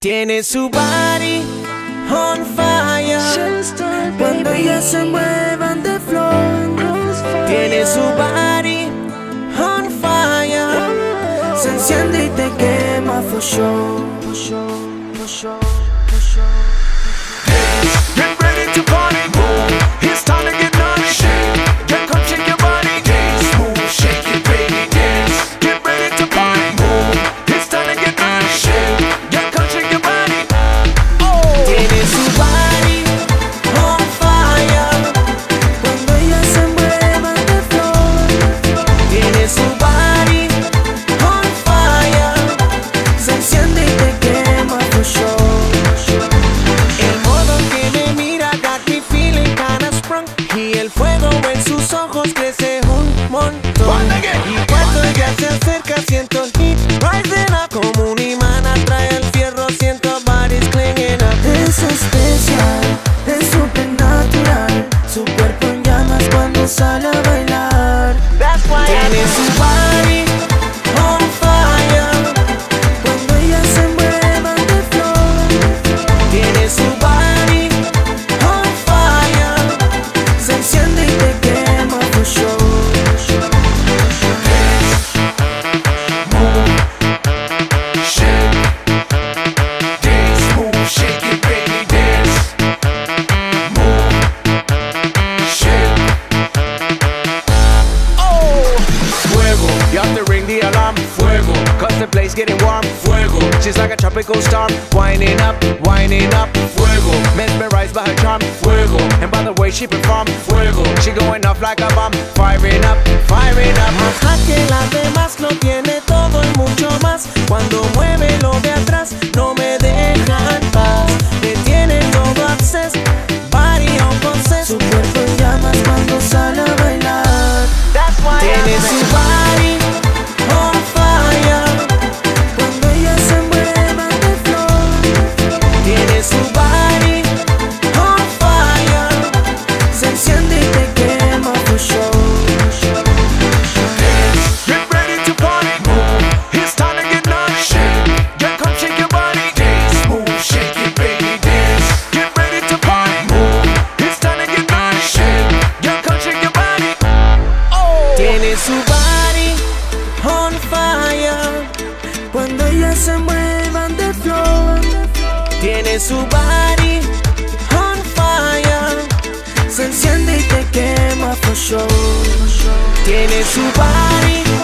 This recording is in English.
Tiene su body on fire cuando ella se mueve on the floor. Tiene su body on fire, se enciende y te quema for sure. Get ready to party, boom. It's time to get naughty. Shake, then come shake your body. Dance, move, shake your baby, dance. Get ready to party, boom. It's time to get naughty. Shake. She perform fuego, she going off like a bomb, firing up, firing up. Más que las demás lo tiene todo y mucho más. Cuando mueve lo de atrás no me deja en paz. Le tiene todo access, body on possess. Su cuerpo en llamas cuando sale a bailar. That's why tiene su body on fire cuando ella se mueve de floor. Tiene su body. Su body on fire, se enciende y te quema for sure. Tiene su body.